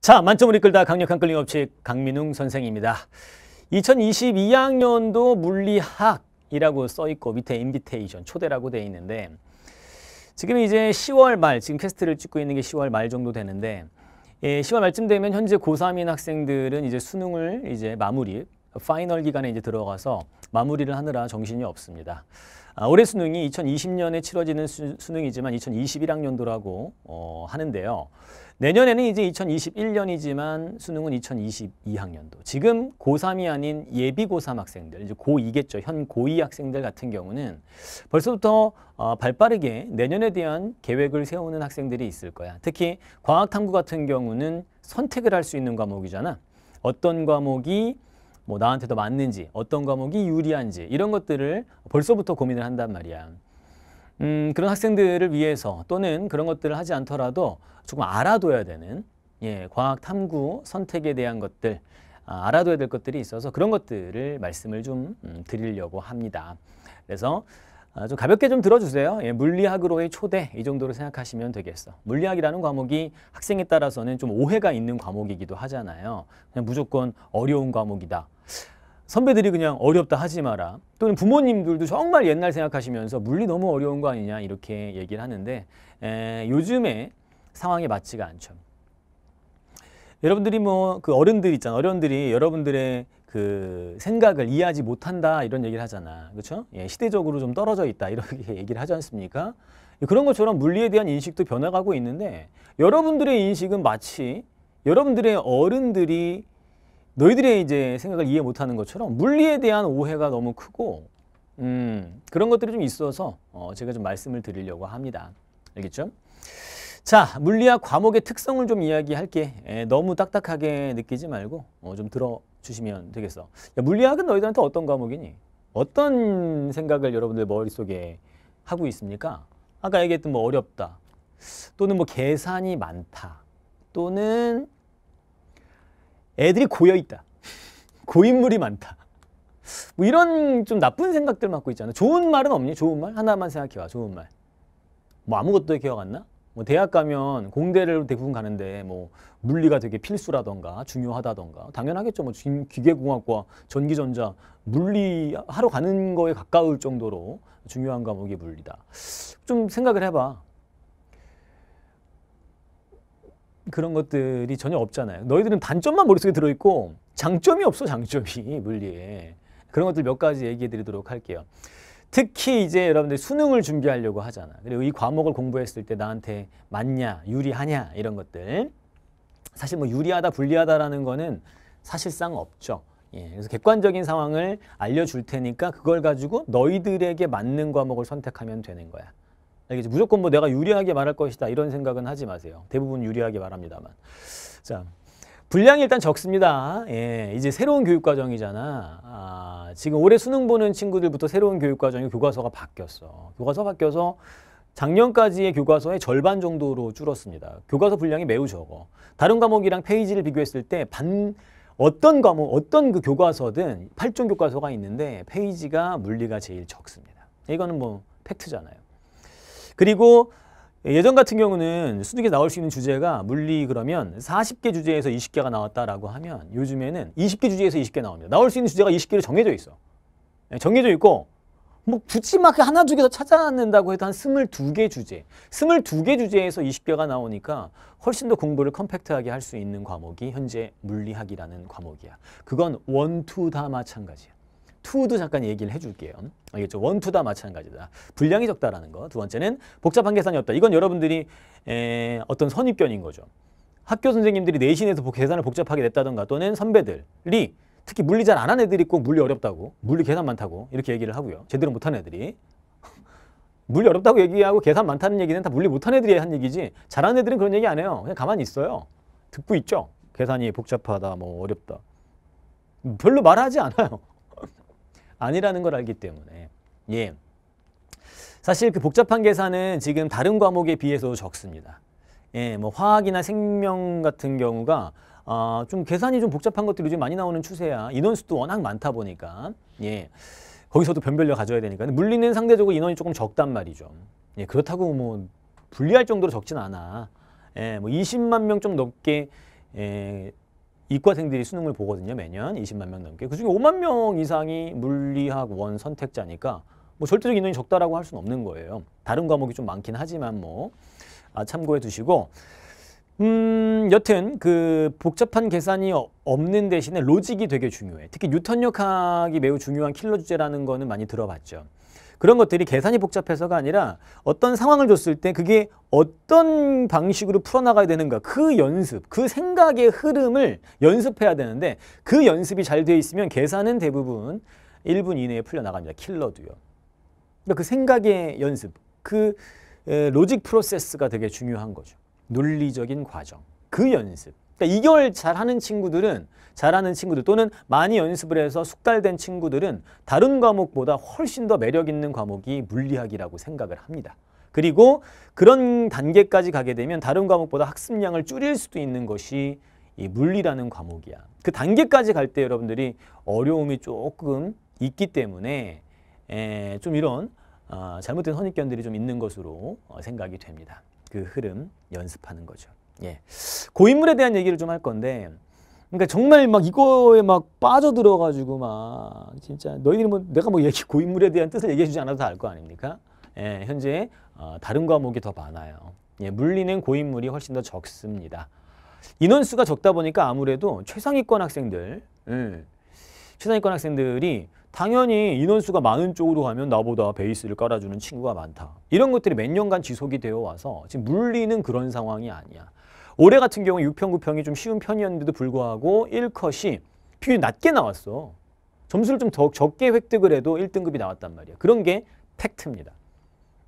자, 만점을 이끌다 강력한 끌림 법칙 강민웅 선생입니다. 2022학년도 물리학이라고 써있고 밑에 인비테이션 초대라고 되어 있는데 지금 이제 10월 말 지금 퀘스트를 찍고 있는 게 10월 말 정도 되는데 10월 말쯤 되면 현재 고3인 학생들은 이제 수능을 이제 마무리 파이널 기간에 이제 들어가서 마무리를 하느라 정신이 없습니다. 올해 수능이 2020년에 치러지는 수능이지만 2021학년도라고 하는데요. 내년에는 이제 2021년이지만 수능은 2022학년도. 지금 고3이 아닌 예비 고3 학생들, 이제 고2겠죠. 현 고2 학생들 같은 경우는 벌써부터 발빠르게 내년에 대한 계획을 세우는 학생들이 있을 거야. 특히 과학탐구 같은 경우는 선택을 할 수 있는 과목이잖아. 어떤 과목이 뭐 나한테 더 맞는지, 어떤 과목이 유리한지 이런 것들을 벌써부터 고민을 한단 말이야. 그런 학생들을 위해서 또는 그런 것들을 하지 않더라도 조금 알아둬야 되는 과학 탐구 선택에 대한 것들 알아둬야 될 것들이 있어서 그런 것들을 말씀을 좀 드리려고 합니다. 그래서 좀 가볍게 좀 들어주세요. 물리학으로의 초대 이 정도로 생각하시면 되겠어. 물리학이라는 과목이 학생에 따라서는 좀 오해가 있는 과목이기도 하잖아요. 그냥 무조건 어려운 과목이다. 선배들이 그냥 어렵다 하지 마라. 또는 부모님들도 정말 옛날 생각하시면서 물리 너무 어려운 거 아니냐 이렇게 얘기를 하는데 요즘에 상황에 맞지가 않죠. 여러분들이 뭐 그 어른들 있잖아. 어른들이 여러분들의 그 생각을 이해하지 못한다 이런 얘기를 하잖아. 그렇죠? 시대적으로 좀 떨어져 있다 이렇게 얘기를 하지 않습니까? 그런 것처럼 물리에 대한 인식도 변화가고 있는데 여러분들의 인식은 마치 여러분들의 어른들이 너희들의 이제 생각을 이해 못하는 것처럼 물리에 대한 오해가 너무 크고 그런 것들이 좀 있어서 제가 좀 말씀을 드리려고 합니다. 알겠죠? 자, 물리학 과목의 특성을 좀 이야기할게. 너무 딱딱하게 느끼지 말고 좀 들어주시면 되겠어. 야, 물리학은 너희들한테 어떤 과목이니? 어떤 생각을 여러분들 머릿속에 하고 있습니까? 아까 얘기했던 뭐 어렵다, 또는 뭐 계산이 많다, 또는 애들이 고여있다, 고인물이 많다, 뭐 이런 좀 나쁜 생각들 맡고 있잖아. 좋은 말은 없니? 좋은 말? 하나만 생각해봐, 좋은 말. 뭐 아무것도 기억 안 나? 뭐 대학 가면 공대를 대부분 가는데 뭐 물리가 되게 필수라던가 중요하다던가 당연하겠죠. 뭐 기계공학과 전기전자 물리 하러 가는 거에 가까울 정도로 중요한 과목이 물리다. 좀 생각을 해봐. 그런 것들이 전혀 없잖아요. 너희들은 단점만 머릿속에 들어있고 장점이 없어. 장점이 물리에. 그런 것들 몇 가지 얘기해 드리도록 할게요. 특히 이제 여러분들이 수능을 준비하려고 하잖아. 그리고 이 과목을 공부했을 때 나한테 맞냐, 유리하냐 이런 것들. 사실 뭐 유리하다, 불리하다라는 거는 사실상 없죠. 그래서 객관적인 상황을 알려줄 테니까 그걸 가지고 너희들에게 맞는 과목을 선택하면 되는 거야. 알겠지? 무조건 뭐 내가 유리하게 말할 것이다 이런 생각은 하지 마세요. 대부분 유리하게 말합니다만. 자, 분량이 일단 적습니다. 이제 새로운 교육과정이잖아. 지금 올해 수능 보는 친구들부터 새로운 교육과정이 교과서가 바뀌었어. 교과서가 바뀌어서 작년까지의 교과서의 절반 정도로 줄었습니다. 교과서 분량이 매우 적어. 다른 과목이랑 페이지를 비교했을 때 어떤 과목, 어떤 그 교과서든 8종 교과서가 있는데 페이지가 물리가 제일 적습니다. 이거는 뭐 팩트잖아요. 그리고 예전 같은 경우는 수능에 나올 수 있는 주제가 물리 그러면 40개 주제에서 20개가 나왔다라고 하면 요즘에는 20개 주제에서 20개 나옵니다. 나올 수 있는 주제가 20개로 정해져 있어. 정해져 있고 뭐 굳이 막 하나 두 개 더 찾아낸다고 해도 한 22개 주제. 22개 주제에서 20개가 나오니까 훨씬 더 공부를 컴팩트하게 할 수 있는 과목이 현재 물리학이라는 과목이야. 그건 원투 다 마찬가지야. 투도 잠깐 얘기를 해줄게요. 알겠죠? 원투 다 마찬가지다. 분량이 적다라는 거. 두 번째는 복잡한 계산이 없다. 이건 여러분들이 어떤 선입견인 거죠. 학교 선생님들이 내신에서 계산을 복잡하게 냈다던가 또는 선배들이 특히 물리 잘 안 하는 애들이 꼭 물리 어렵다고, 물리 계산 많다고 이렇게 얘기를 하고요. 제대로 못하는 애들이. 물리 어렵다고 얘기하고 계산 많다는 얘기는 다 물리 못하는 애들이 한 얘기지 잘하는 애들은 그런 얘기 안 해요. 그냥 가만히 있어요. 듣고 있죠? 계산이 복잡하다, 뭐 어렵다. 별로 말하지 않아요. 아니라는 걸 알기 때문에. 사실 그 복잡한 계산은 지금 다른 과목에 비해서 적습니다. 뭐 화학이나 생명 같은 경우가 좀 계산이 좀 복잡한 것들이 요즘 많이 나오는 추세야. 인원수도 워낙 많다 보니까. 거기서도 변별력 가져야 되니까. 근데 물리는 상대적으로 인원이 조금 적단 말이죠. 그렇다고 뭐 불리할 정도로 적진 않아. 뭐 20만 명 좀 넘게 이과생들이 수능을 보거든요. 매년 20만 명 넘게. 그중에 5만 명 이상이 물리학 원 선택자니까 뭐 절대적 인원이 적다라고 할 수는 없는 거예요. 다른 과목이 좀 많긴 하지만 뭐 참고해 두시고, 여튼 그 복잡한 계산이 없는 대신에 로직이 되게 중요해. 특히 뉴턴역학이 매우 중요한 킬러 주제라는 거는 많이 들어봤죠. 그런 것들이 계산이 복잡해서가 아니라 어떤 상황을 줬을 때 그게 어떤 방식으로 풀어나가야 되는가, 그 연습, 그 생각의 흐름을 연습해야 되는데, 그 연습이 잘 되어 있으면 계산은 대부분 1분 이내에 풀려나갑니다. 킬러도요. 그러니까 그 생각의 연습, 그 로직 프로세스가 되게 중요한 거죠. 논리적인 과정, 그 연습. 그러니까 이걸 잘하는 친구들 또는 많이 연습을 해서 숙달된 친구들은 다른 과목보다 훨씬 더 매력 있는 과목이 물리학이라고 생각을 합니다. 그리고 그런 단계까지 가게 되면 다른 과목보다 학습량을 줄일 수도 있는 것이 이 물리라는 과목이야. 그 단계까지 갈 때 여러분들이 어려움이 조금 있기 때문에 좀 이런 잘못된 선입견들이 좀 있는 것으로 생각이 됩니다. 그 흐름 연습하는 거죠. 예, 고인물에 대한 얘기를 좀 할 건데, 그러니까 정말 막 이거에 막 빠져들어가지고 막 진짜 너희들이 뭐 내가 뭐 고인물에 대한 뜻을 얘기해주지 않아도 다 알 거 아닙니까? 예, 현재 다른 과목이 더 많아요. 예, 물리는 고인물이 훨씬 더 적습니다. 인원수가 적다 보니까 아무래도 최상위권 학생들이 당연히 인원수가 많은 쪽으로 가면 나보다 베이스를 깔아주는 친구가 많다. 이런 것들이 몇 년간 지속이 되어 와서 지금 물리는 그런 상황이 아니야. 올해 같은 경우 6평, 9평이 좀 쉬운 편이었는데도 불구하고 1컷이 비교적 낮게 나왔어. 점수를 좀 더 적게 획득을 해도 1등급이 나왔단 말이야. 그런 게 팩트입니다.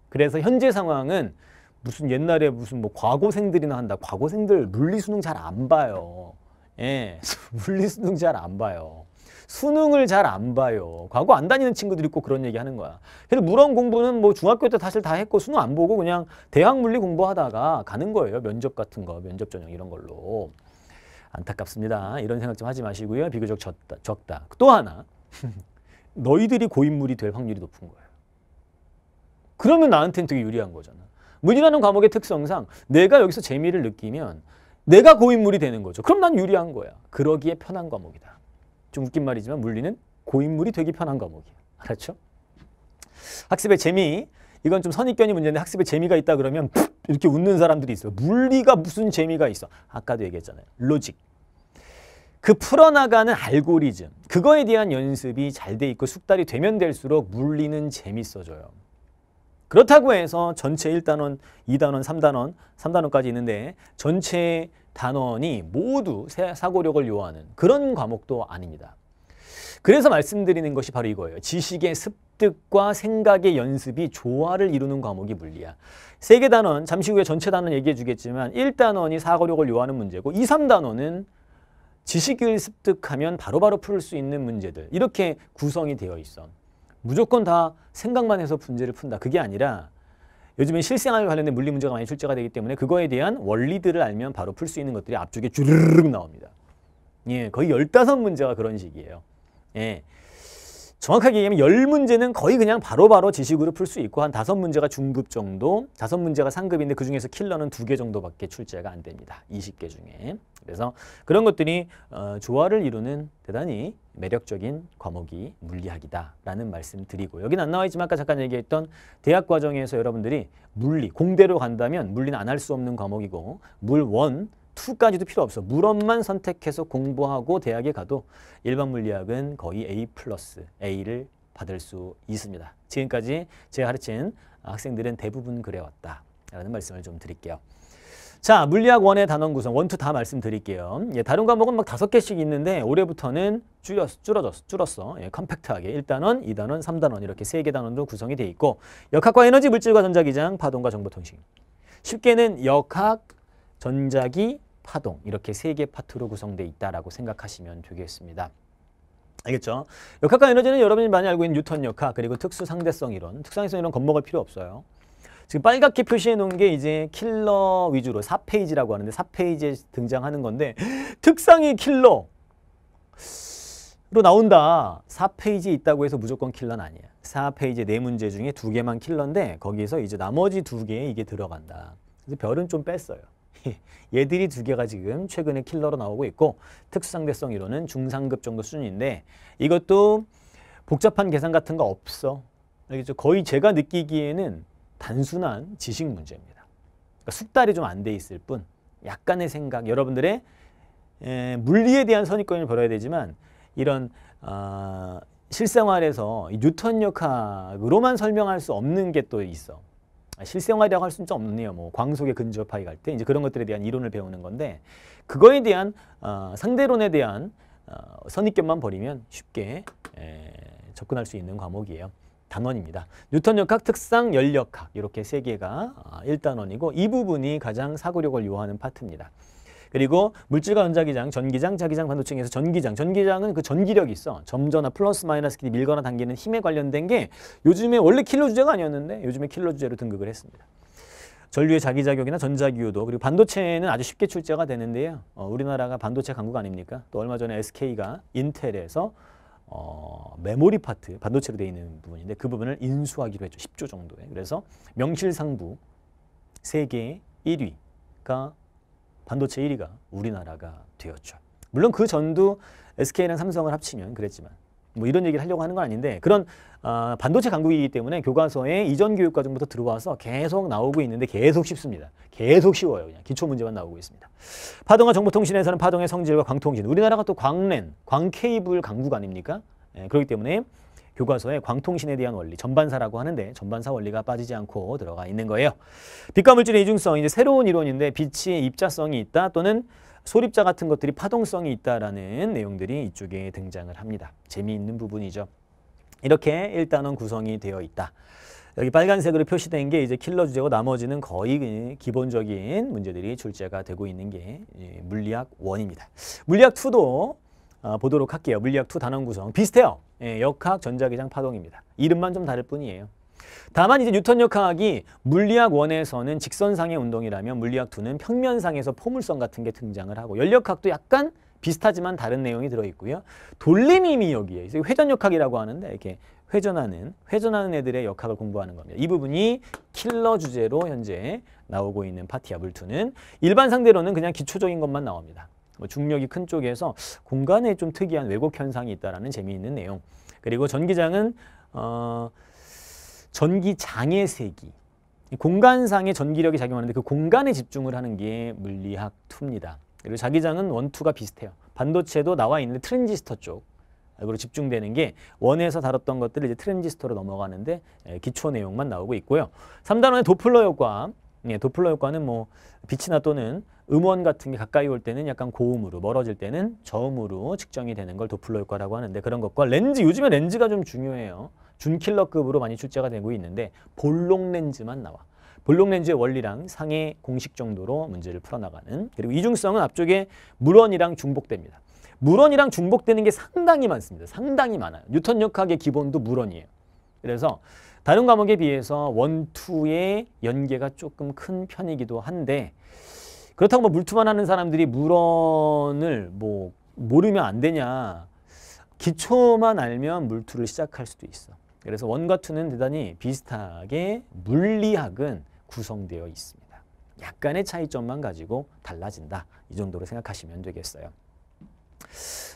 그래서 현재 상황은 무슨 옛날에 무슨 뭐 과고생들이나 한다. 과고생들 물리 수능 잘 안 봐요. 예, 물리 수능 잘 안 봐요. 수능을 잘 안 봐요. 과거 안 다니는 친구들이 꼭 그런 얘기 하는 거야. 그래서 물원 공부는 뭐 중학교 때 사실 다 했고 수능 안 보고 그냥 대학 물리 공부하다가 가는 거예요. 면접 같은 거, 면접 전형 이런 걸로. 안타깝습니다. 이런 생각 좀 하지 마시고요. 비교적 적다. 또 하나, 너희들이 고인물이 될 확률이 높은 거예요. 그러면 나한테는 되게 유리한 거잖아. 물리라는 과목의 특성상 내가 여기서 재미를 느끼면 내가 고인물이 되는 거죠. 그럼 난 유리한 거야. 그러기에 편한 과목이다. 좀 웃긴 말이지만 물리는 고인물이 되기 편한 과목이에요. 알았죠? 학습의 재미, 이건 좀 선입견이 문제인데, 학습의 재미가 있다 그러면 이렇게 웃는 사람들이 있어요. 물리가 무슨 재미가 있어. 아까도 얘기했잖아요. 로직. 그 풀어나가는 알고리즘, 그거에 대한 연습이 잘 돼 있고 숙달이 되면 될수록 물리는 재밌어져요. 그렇다고 해서 전체 1단원, 2단원, 3단원까지 있는데 전체 단원이 모두 사고력을 요하는 그런 과목도 아닙니다. 그래서 말씀드리는 것이 바로 이거예요. 지식의 습득과 생각의 연습이 조화를 이루는 과목이 물리야. 세 개 단원, 잠시 후에 전체 단원 얘기해 주겠지만 1단원이 사고력을 요하는 문제고 2, 3단원은 지식을 습득하면 바로바로 풀 수 있는 문제들, 이렇게 구성이 되어 있어. 무조건 다 생각만 해서 문제를 푼다. 그게 아니라 요즘에 실생활 관련된 물리 문제가 많이 출제가 되기 때문에 그거에 대한 원리들을 알면 바로 풀 수 있는 것들이 앞쪽에 주르륵 나옵니다. 예, 거의 15문제가 그런 식이에요. 예, 정확하게 얘기하면 10문제는 거의 그냥 바로바로 지식으로 풀 수 있고, 한 5문제가 중급 정도, 5문제가 상급인데 그중에서 킬러는 2개 정도밖에 출제가 안 됩니다. 20개 중에. 그래서 그런 것들이 조화를 이루는 대단히 매력적인 과목이 물리학이다라는 말씀 드리고, 여긴 안 나와 있지만 아까 잠깐 얘기했던 대학 과정에서 여러분들이 물리, 공대로 간다면 물리는 안 할 수 없는 과목이고 물원, 투까지도 필요 없어. 물원만 선택해서 공부하고 대학에 가도 일반 물리학은 거의 A를 받을 수 있습니다. 지금까지 제가 가르친 학생들은 대부분 그래왔다라는 말씀을 좀 드릴게요. 자, 물리학 1의 단원 구성, 1, 2 다 말씀드릴게요. 예, 다른 과목은 막 5개씩 있는데 올해부터는 줄었어. 예, 컴팩트하게 1단원, 2단원, 3단원 이렇게 3개 단원으로 구성이 돼 있고, 역학과 에너지, 물질과 전자기장, 파동과 정보통신. 쉽게는 역학, 전자기, 파동 이렇게 3개 파트로 구성돼 있다라고 생각하시면 되겠습니다. 알겠죠? 역학과 에너지는 여러분이 많이 알고 있는 뉴턴 역학, 그리고 특수상대성 이론 겁먹을 필요 없어요. 지금 빨갛게 표시해 놓은 게 이제 킬러 위주로 4페이지라고 하는데 4페이지에 등장하는 건데, 특상이 킬러로 나온다. 4페이지에 있다고 해서 무조건 킬러는 아니야. 4페이지에 4문제 중에 2개만 킬러인데 거기에서 이제 나머지 2개에 이게 들어간다. 그래서 별은 좀 뺐어요. 얘들이 두 개가 지금 최근에 킬러로 나오고 있고 특수상대성 이론은 중상급 정도 수준인데 이것도 복잡한 계산 같은 거 없어. 알겠죠? 거의 제가 느끼기에는 단순한 지식 문제입니다. 그러니까 숙달이 좀 안 돼 있을 뿐 약간의 생각, 여러분들의 물리에 대한 선입견을 버려야 되지만 이런 실생활에서 뉴턴 역학으로만 설명할 수 없는 게 또 있어. 실생활이라고 할 수는 좀 없네요. 뭐 광속의 근접하기 갈 때 이제 그런 것들에 대한 이론을 배우는 건데 그거에 대한 상대론에 대한 선입견만 버리면 쉽게 접근할 수 있는 과목이에요. 단원입니다. 뉴턴 역학, 특상, 열역학 이렇게 세 개가 1단원이고 이 부분이 가장 사고력을 요하는 파트입니다. 그리고 물질과 원자기장, 전기장, 자기장, 반도체에서 전기장. 전기장은 그 전기력이 있어. 점저나 플러스 마이너스끼리 밀거나 당기는 힘에 관련된 게 요즘에 원래 킬러 주제가 아니었는데 요즘에 킬러 주제로 등극을 했습니다. 전류의 자기작용이나 전자기후도. 그리고 반도체는 아주 쉽게 출제가 되는데요. 우리나라가 반도체 강국 아닙니까? 또 얼마 전에 SK가 인텔에서 메모리 파트, 반도체로 되어 있는 부분인데 그 부분을 인수하기로 했죠. 10조 정도에. 그래서 명실상부 세계 1위가 반도체 1위가 우리나라가 되었죠. 물론 그 전도 SK랑 삼성을 합치면 그랬지만 뭐 이런 얘기를 하려고 하는 건 아닌데 그런 반도체 강국이기 때문에 교과서에 이전 교육 과정부터 들어와서 계속 나오고 있는데 계속 쉽습니다. 계속 쉬워요. 그냥 기초 문제만 나오고 있습니다. 파동과 정보통신에서는 파동의 성질과 광통신. 우리나라가 또 광랜, 광케이블 강국 아닙니까? 예, 그렇기 때문에 교과서에 광통신에 대한 원리, 전반사라고 하는데 전반사 원리가 빠지지 않고 들어가 있는 거예요. 빛과 물질의 이중성, 이제 새로운 이론인데 빛이 입자성이 있다 또는 소립자 같은 것들이 파동성이 있다라는 내용들이 이쪽에 등장을 합니다. 재미있는 부분이죠. 이렇게 1단원 구성이 되어 있다. 여기 빨간색으로 표시된 게 이제 킬러 주제고 나머지는 거의 기본적인 문제들이 출제가 되고 있는 게 물리학 1입니다. 물리학 2도 보도록 할게요. 물리학 2 단원 구성 비슷해요. 예, 역학, 전자기장, 파동입니다. 이름만 좀 다를 뿐이에요. 다만 이제 뉴턴 역학이 물리학 1에서는 직선상의 운동이라면 물리학 2는 평면상에서 포물선 같은 게 등장을 하고 열역학도 약간 비슷하지만 다른 내용이 들어있고요. 돌림이 여기에 회전역학이라고 하는데 이렇게 회전하는 애들의 역학을 공부하는 겁니다. 이 부분이 킬러 주제로 현재 나오고 있는 파티야. 물투는 일반 상대로는 그냥 기초적인 것만 나옵니다. 중력이 큰 쪽에서 공간에 좀 특이한 왜곡 현상이 있다라는 재미있는 내용. 그리고 전기장은 전기장의 세기. 공간상의 전기력이 작용하는데 그 공간에 집중을 하는 게 물리학 2입니다. 그리고 자기장은 1, 2가 비슷해요. 반도체도 나와 있는데 트랜지스터 쪽으로 집중되는 게 1에서 다뤘던 것들을 이제 트랜지스터로 넘어가는데 기초 내용만 나오고 있고요. 3단원의 도플러 효과. 예, 도플러 효과는 뭐 빛이나 또는 음원 같은 게 가까이 올 때는 약간 고음으로, 멀어질 때는 저음으로 측정이 되는 걸 도플러 효과라고 하는데 그런 것과 렌즈, 요즘에 렌즈가 좀 중요해요. 준킬러급으로 많이 출제가 되고 있는데 볼록 렌즈만 나와. 볼록 렌즈의 원리랑 상의 공식 정도로 문제를 풀어나가는. 그리고 이중성은 앞쪽에 물원이랑 중복됩니다. 물원이랑 중복되는 게 상당히 많습니다. 상당히 많아요. 뉴턴 역학의 기본도 물원이에요. 그래서 다른 과목에 비해서 1, 2의 연계가 조금 큰 편이기도 한데 그렇다고 뭐 물투만 하는 사람들이 물원을 뭐 모르면 안 되냐. 기초만 알면 물투를 시작할 수도 있어. 그래서 1과 2는 대단히 비슷하게 물리학은 구성되어 있습니다. 약간의 차이점만 가지고 달라진다. 이 정도로 생각하시면 되겠어요.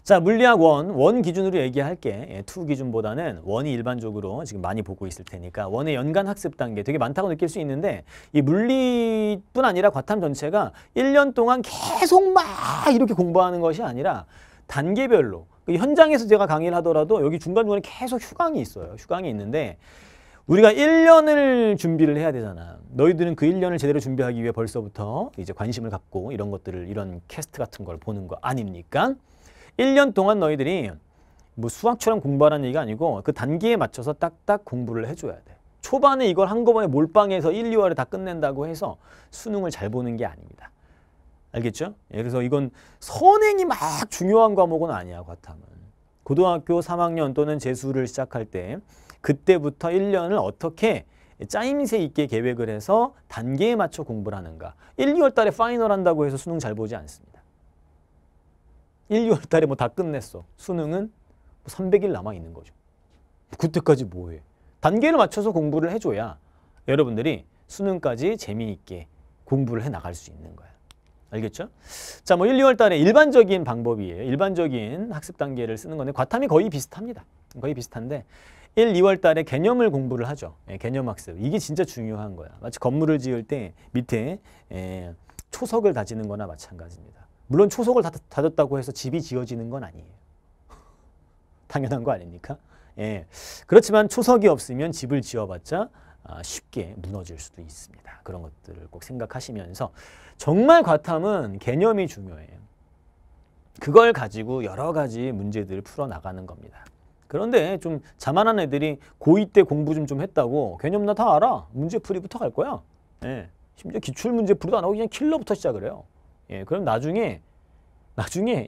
자, 물리학 1 기준으로 얘기할게. 2 기준보다는 1이 일반적으로 지금 많이 보고 있을 테니까 1의 연간 학습 단계 되게 많다고 느낄 수 있는데 이 물리뿐 아니라 과탐 전체가 1년 동안 계속 막 이렇게 공부하는 것이 아니라 단계별로 현장에서 제가 강의를 하더라도 여기 중간중간에 계속 휴강이 있어요. 휴강이 있는데 우리가 1년을 준비를 해야 되잖아. 너희들은 그 1년을 제대로 준비하기 위해 벌써부터 이제 관심을 갖고 이런 것들을 이런 캐스트 같은 걸 보는 거 아닙니까? 1년 동안 너희들이 뭐 수학처럼 공부하라는 얘기가 아니고 그 단계에 맞춰서 딱딱 공부를 해줘야 돼. 초반에 이걸 한꺼번에 몰빵해서 1, 2월에 다 끝낸다고 해서 수능을 잘 보는 게 아닙니다. 알겠죠? 예, 그래서 이건 선행이 막 중요한 과목은 아니야, 과탐은. 고등학교 3학년 또는 재수를 시작할 때 그때부터 1년을 어떻게 짜임새 있게 계획을 해서 단계에 맞춰 공부를 하는가. 1, 2월 달에 파이널 한다고 해서 수능 잘 보지 않습니다. 1, 2월 달에 뭐 다 끝냈어. 수능은 300일 남아있는 거죠. 그때까지 뭐해. 단계를 맞춰서 공부를 해줘야 여러분들이 수능까지 재미있게 공부를 해나갈 수 있는 거야. 알겠죠? 자, 뭐 1, 2월 달에 일반적인 방법이에요. 일반적인 학습 단계를 쓰는 건데 과탐이 거의 비슷합니다. 거의 비슷한데 1, 2월 달에 개념을 공부를 하죠. 예, 개념 학습. 이게 진짜 중요한 거야. 마치 건물을 지을 때 밑에 초석을 다지는 거나 마찬가지입니다. 물론 초석을 다졌다고 해서 집이 지어지는 건 아니에요. 당연한 거 아닙니까? 예. 그렇지만 초석이 없으면 집을 지어봤자 쉽게 무너질 수도 있습니다. 그런 것들을 꼭 생각하시면서 정말 과탐은 개념이 중요해요. 그걸 가지고 여러 가지 문제들을 풀어나가는 겁니다. 그런데 좀 자만한 애들이 고2 때 공부 좀 했다고 개념 나 다 알아. 문제풀이부터 갈 거야. 예. 심지어 기출 문제풀이도 안 하고 그냥 킬러부터 시작을 해요. 예. 그럼 나중에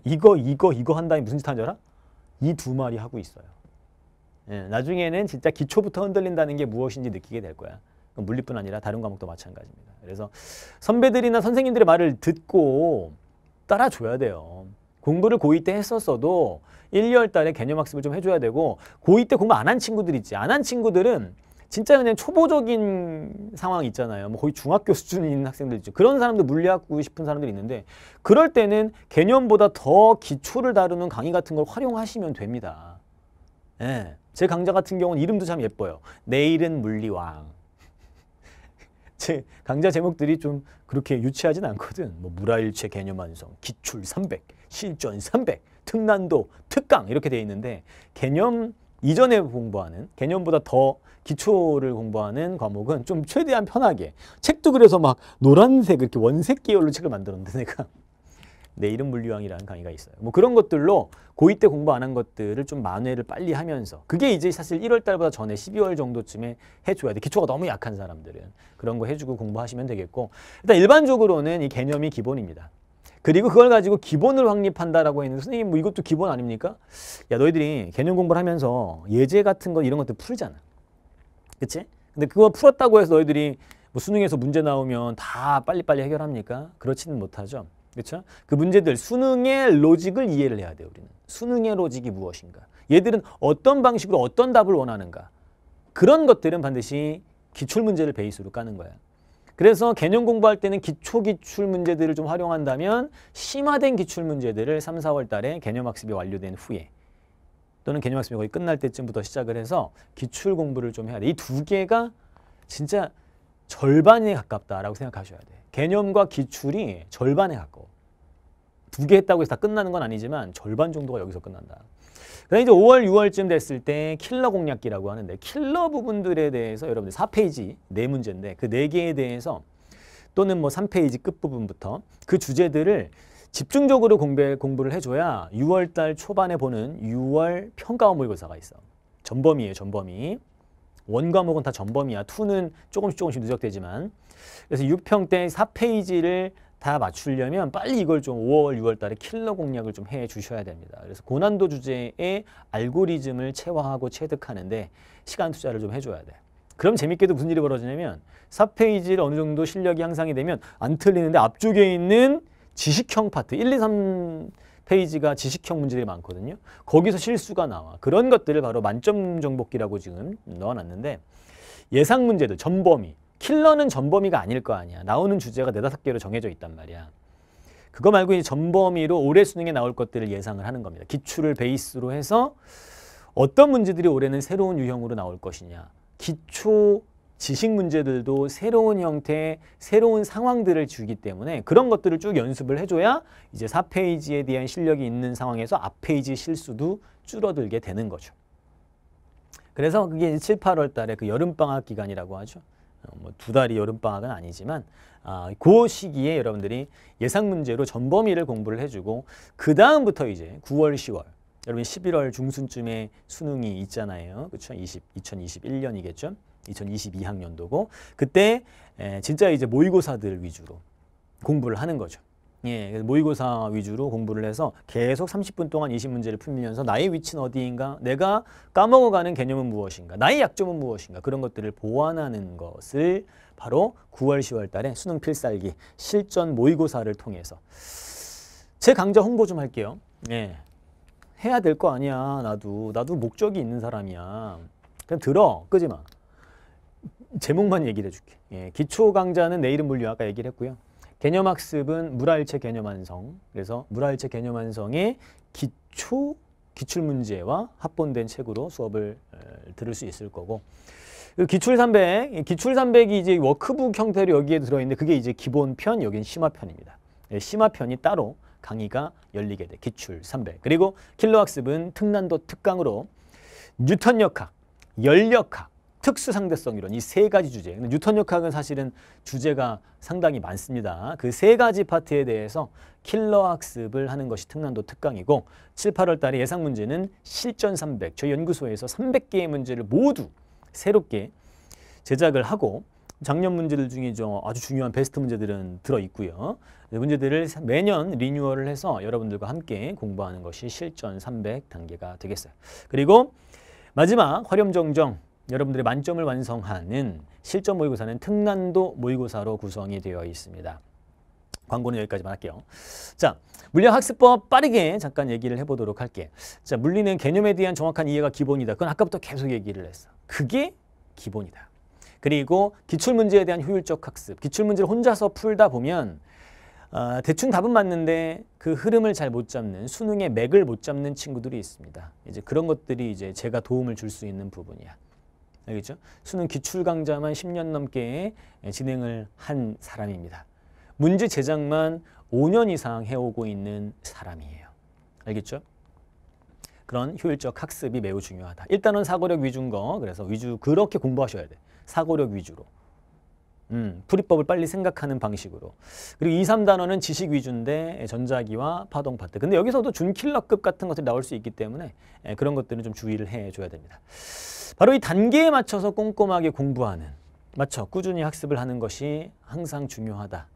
이거 한다니 무슨 짓 하는 줄 알아? 이 두 마리 하고 있어요. 예, 나중에는 진짜 기초부터 흔들린다는 게 무엇인지 느끼게 될 거야. 물리뿐 아니라 다른 과목도 마찬가지입니다. 그래서 선배들이나 선생님들의 말을 듣고 따라줘야 돼요. 공부를 고2 때 했었어도 1, 2월 달에 개념학습을 좀 해줘야 되고 고2 때 공부 안 한 친구들 있지. 안 한 친구들은 진짜 그냥 초보적인 상황 있잖아요. 뭐 거의 중학교 수준인 학생들 있죠. 그런 사람들 물리하고 싶은 사람들이 있는데 그럴 때는 개념보다 더 기초를 다루는 강의 같은 걸 활용하시면 됩니다. 예. 제 강좌 같은 경우는 이름도 참 예뻐요. 내일은 물리왕. 제 강좌 제목들이 좀 그렇게 유치하진 않거든. 뭐 물화일체 개념 완성, 기출 300, 실전 300, 특난도, 특강 이렇게 돼 있는데 개념 이전에 공부하는, 개념보다 더 기초를 공부하는 과목은 좀 최대한 편하게. 책도 그래서 막 노란색 이렇게 원색 계열로 책을 만들었는데 내가 내일은 물리왕이라는 강의가 있어요. 뭐 그런 것들로 고2 때 공부 안 한 것들을 좀 만회를 빨리 하면서 그게 이제 사실 1월 달보다 전에 12월 정도쯤에 해줘야 돼. 기초가 너무 약한 사람들은 그런 거 해주고 공부하시면 되겠고 일단 일반적으로는 이 개념이 기본입니다. 그리고 그걸 가지고 기본을 확립한다라고 했는데 선생님 뭐 이것도 기본 아닙니까? 야 너희들이 개념 공부를 하면서 예제 같은 거 이런 것들 풀잖아. 그치? 근데 그거 풀었다고 해서 너희들이 뭐 수능에서 문제 나오면 다 빨리빨리 해결합니까? 그렇지는 못하죠. 그렇죠? 그 문제들 수능의 로직을 이해를 해야 돼요. 우리는 수능의 로직이 무엇인가, 얘들은 어떤 방식으로 어떤 답을 원하는가, 그런 것들은 반드시 기출 문제를 베이스로 까는 거야. 그래서 개념 공부할 때는 기출 문제들을 좀 활용한다면 심화된 기출 문제들을 3, 4월 달에 개념 학습이 완료된 후에 또는 개념 학습이 거의 끝날 때쯤부터 시작을 해서 기출 공부를 좀 해야 돼. 이 두 개가 진짜 절반에 가깝다라고 생각하셔야 돼. 개념과 기출이 절반에 가까워. 두 개 했다고 해서 다 끝나는 건 아니지만 절반 정도가 여기서 끝난다. 그다음에 이제 5월, 6월쯤 됐을 때 킬러 공략기라고 하는데 킬러 부분들에 대해서 여러분들 4페이지 4문제인데 그 4개에 대해서 또는 뭐 3페이지 끝부분부터 그 주제들을 집중적으로 공부를 해줘야 6월 달 초반에 보는 6월 평가원 모의고사가 있어. 전범위예요, 전범위. 원과목은 다 전범위야. 2는 조금씩 누적되지만 그래서 6평 때 4페이지를 다 맞추려면 빨리 이걸 좀 5월, 6월 달에 킬러 공략을 좀 해주셔야 됩니다. 그래서 고난도 주제의 알고리즘을 체화하고 체득하는데 시간 투자를 좀 해줘야 돼. 그럼 재밌게도 무슨 일이 벌어지냐면 4페이지를 어느 정도 실력이 향상이 되면 안 틀리는데 앞쪽에 있는 지식형 파트 1, 2, 3 페이지가 지식형 문제들이 많거든요. 거기서 실수가 나와. 그런 것들을 바로 만점 정복기라고 지금 넣어놨는데 예상 문제들, 전범위. 킬러는 전범위가 아닐 거 아니야. 나오는 주제가 4, 5개로 정해져 있단 말이야. 그거 말고 이제 전범위로 올해 수능에 나올 것들을 예상을 하는 겁니다. 기출을 베이스로 해서 어떤 문제들이 올해는 새로운 유형으로 나올 것이냐. 기초 지식 문제들도 새로운 형태의 새로운 상황들을 주기 때문에 그런 것들을 쭉 연습을 해줘야 이제 4페이지에 대한 실력이 있는 상황에서 앞페이지 실수도 줄어들게 되는 거죠. 그래서 그게 이제 7, 8월 달에 그 여름방학 기간이라고 하죠. 뭐 2달이 여름방학은 아니지만 그 시기에 여러분들이 예상 문제로 전범위를 공부를 해주고 그 다음부터 이제 9월, 10월 여러분 11월 중순쯤에 수능이 있잖아요. 그렇죠? 2021년이겠죠. 2022학년도고 그때 진짜 이제 모의고사들 위주로 공부를 하는 거죠. 예, 모의고사 위주로 공부를 해서 계속 30분 동안 20문제를 풀면서 나의 위치는 어디인가, 내가 까먹어가는 개념은 무엇인가, 나의 약점은 무엇인가 그런 것들을 보완하는 것을 바로 9월, 10월 달에 수능 필살기 실전 모의고사를 통해서 제 강좌 홍보 좀 할게요. 예, 해야 될 거 아니야. 나도 목적이 있는 사람이야. 그냥 들어, 끄지 마. 제목만 얘기를 해줄게. 예, 기초 강좌는 내일은 물리왕 아까 얘기를 했고요. 개념학습은 물화일체 개념완성. 그래서 물화일체 개념완성의 기초 기출문제와 합본된 책으로 수업을 들을 수 있을 거고, 기출 300, 기출 300이 이제 워크북 형태로 여기에 들어있는데 그게 이제 기본편, 여긴 심화편입니다. 심화편이 따로 강의가 열리게 돼, 기출 300. 그리고 킬러학습은 특난도 특강으로 뉴턴 역학, 열역학, 특수상대성이론, 이 세 가지 주제. 뉴턴 역학은 사실은 주제가 상당히 많습니다. 그 세 가지 파트에 대해서 킬러 학습을 하는 것이 특난도 특강이고, 7, 8월 달에 예상 문제는 실전 300. 저희 연구소에서 300개의 문제를 모두 새롭게 제작을 하고, 작년 문제들 중에 아주 중요한 베스트 문제들은 들어있고요. 문제들을 매년 리뉴얼을 해서 여러분들과 함께 공부하는 것이 실전 300 단계가 되겠어요. 그리고 마지막 화렴정정. 여러분들의 만점을 완성하는 실전 모의고사는 특난도 모의고사로 구성이 되어 있습니다. 광고는 여기까지만 할게요. 자, 물리학습법 빠르게 잠깐 얘기를 해보도록 할게. 자, 물리는 개념에 대한 정확한 이해가 기본이다. 그건 아까부터 계속 얘기를 했어. 그게 기본이다. 그리고 기출문제에 대한 효율적 학습. 기출문제를 혼자서 풀다 보면 대충 답은 맞는데 그 흐름을 잘 못 잡는, 수능의 맥을 못 잡는 친구들이 있습니다. 이제 그런 것들이 이제 제가 도움을 줄 수 있는 부분이야. 알겠죠? 수능 기출 강좌만 10년 넘게 진행을 한 사람입니다. 문제 제작만 5년 이상 해오고 있는 사람이에요. 알겠죠? 그런 효율적 학습이 매우 중요하다. 일단은 사고력 위주인 거, 그래서 위주 그렇게 공부하셔야 돼. 사고력 위주로. 풀이법을 빨리 생각하는 방식으로. 그리고 2, 3단원은 지식 위주인데 전자기와 파동 파트. 근데 여기서도 준킬러급 같은 것들이 나올 수 있기 때문에 그런 것들은 좀 주의를 해줘야 됩니다. 바로 이 단계에 맞춰서 꼼꼼하게 공부하는, 맞춰 꾸준히 학습을 하는 것이 항상 중요하다.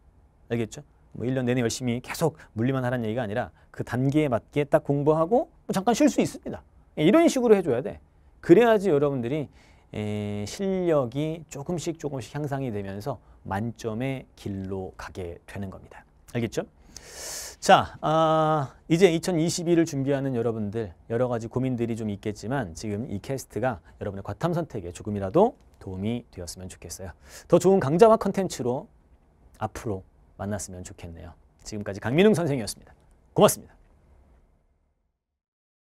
알겠죠? 뭐 1년 내내 열심히 계속 물리만 하라는 얘기가 아니라 그 단계에 맞게 딱 공부하고 뭐 잠깐 쉴 수 있습니다. 이런 식으로 해줘야 돼. 그래야지 여러분들이 실력이 조금씩 향상이 되면서 만점의 길로 가게 되는 겁니다. 알겠죠? 자, 이제 2022를 준비하는 여러분들 여러 가지 고민들이 좀 있겠지만 지금 이 캐스트가 여러분의 과탐 선택에 조금이라도 도움이 되었으면 좋겠어요. 더 좋은 강좌와 컨텐츠로 앞으로 만났으면 좋겠네요. 지금까지 강민웅 선생이었습니다. 고맙습니다.